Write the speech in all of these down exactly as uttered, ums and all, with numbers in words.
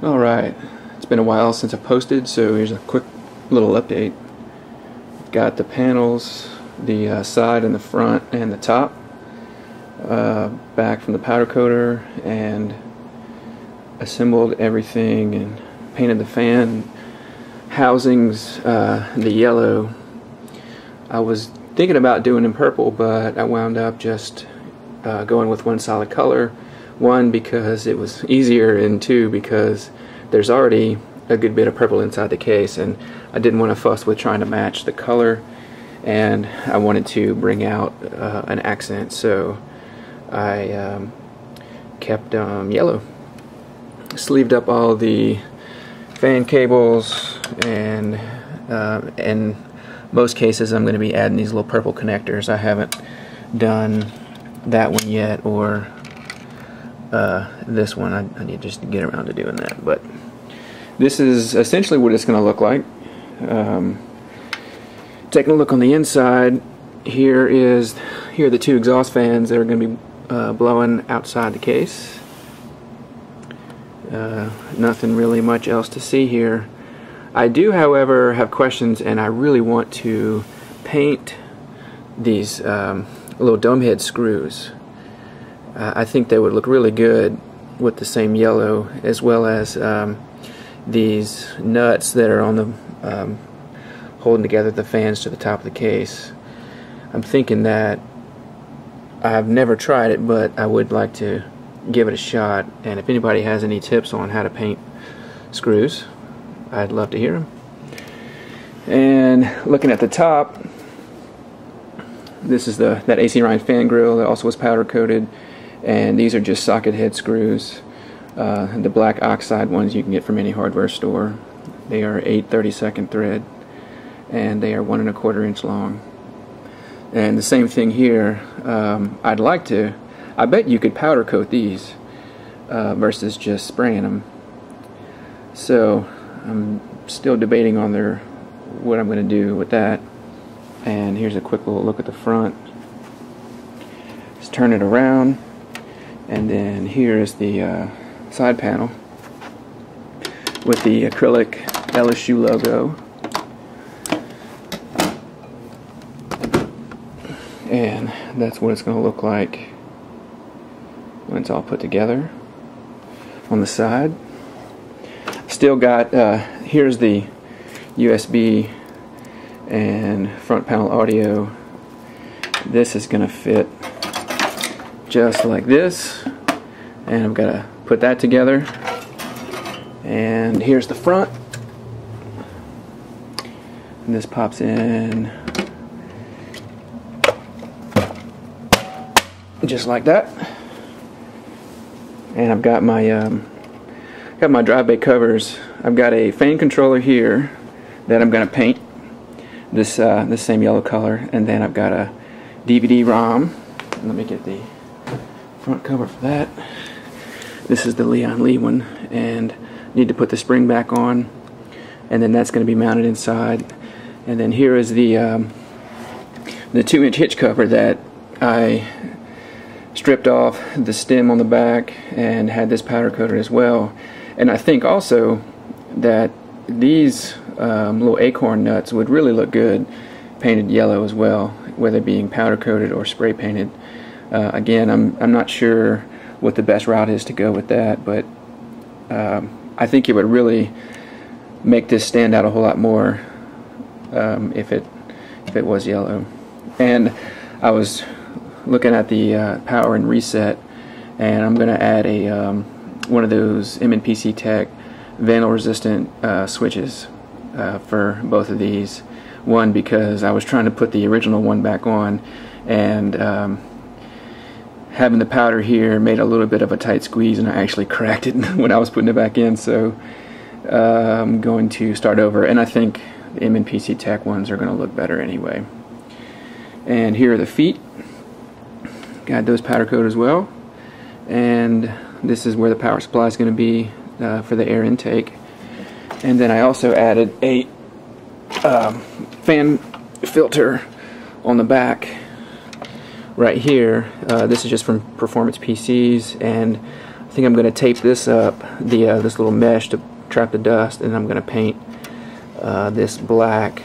Alright, it's been a while since I posted, so here's a quick little update. Got the panels, the uh, side and the front and the top, uh, back from the powder coater, and assembled everything and painted the fan housings uh, the yellow. I was thinking about doing in purple, but I wound up just uh, going with one solid color. One, because it was easier, and two, because there's already a good bit of purple inside the case and I didn't want to fuss with trying to match the color, and I wanted to bring out uh, an accent, so I um, kept um, yellow. Sleeved up all the fan cables, and uh, in most cases I'm going to be adding these little purple connectors. I haven't done that one yet, or Uh, this one. I, I need just to get around to doing that, but this is essentially what it's going to look like. Um, taking a look on the inside, here is here are the two exhaust fans that are going to be uh, blowing outside the case. Uh, nothing really much else to see here. I do, however, have questions, and I really want to paint these um, little dome head screws. I think they would look really good with the same yellow, as well as um, these nuts that are on the um, holding together the fans to the top of the case. I'm thinking that I've never tried it, but I would like to give it a shot, and if anybody has any tips on how to paint screws, I'd love to hear them. And looking at the top, this is the that A C Ryan fan grill that also was powder coated. And these are just socket head screws. Uh, the black oxide ones you can get from any hardware store. They are eight thirty-second thread, and they are one and a quarter inch long. And the same thing here. Um, I'd like to. I bet you could powder coat these uh, versus just spraying them. So I'm still debating on their what I'm going to do with that. And here's a quick little look at the front. Just turn it around. And then here is the uh, side panel with the acrylic L S U logo. And that's what it's going to look like when it's all put together on the side. Still got, uh, here's the U S B and front panel audio. This is going to fit just like this, and I'm gonna put that together. And here's the front, and this pops in just like that. And I've got my um, got my drive bay covers. I've got a fan controller here that I'm gonna paint this uh, this same yellow color, and then I've got a D V D ROM. Let me get the front cover for that. This is the Lian Li one, and need to put the spring back on, and then that's going to be mounted inside. And then here is the um, the two inch hitch cover that I stripped off the stem on the back and had this powder coated as well. And I think also that these um, little acorn nuts would really look good painted yellow as well, whether being powder coated or spray painted. Uh, again, I'm, I'm not sure what the best route is to go with that, but um, I think it would really make this stand out a whole lot more um, if it if it was yellow. And I was looking at the uh, power and reset, and I'm going to add a um, one of those M N P C Tech vandal resistant uh, switches uh, for both of these. One, because I was trying to put the original one back on, and um, having the powder here made a little bit of a tight squeeze, and I actually cracked it when I was putting it back in, so uh, I'm going to start over, and I think the M N P C Tech ones are going to look better anyway. And here are the feet. Got those powder coated as well, and this is where the power supply is going to be uh, for the air intake. And then I also added a um, fan filter on the back right here. Uh, this is just from Performance P Cs, and I think I'm going to tape this up, the uh, this little mesh to trap the dust, and I'm going to paint uh, this black,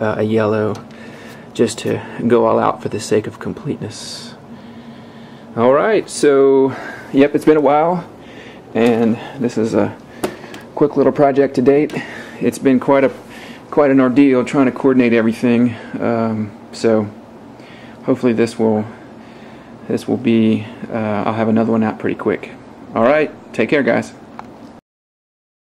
uh, a yellow, just to go all out for the sake of completeness. Alright, so yep, it's been a while, and this is a quick little project to date. It's been quite a quite an ordeal trying to coordinate everything, um, so hopefully this will this will be uh, I'll have another one out pretty quick. Alright, take care guys.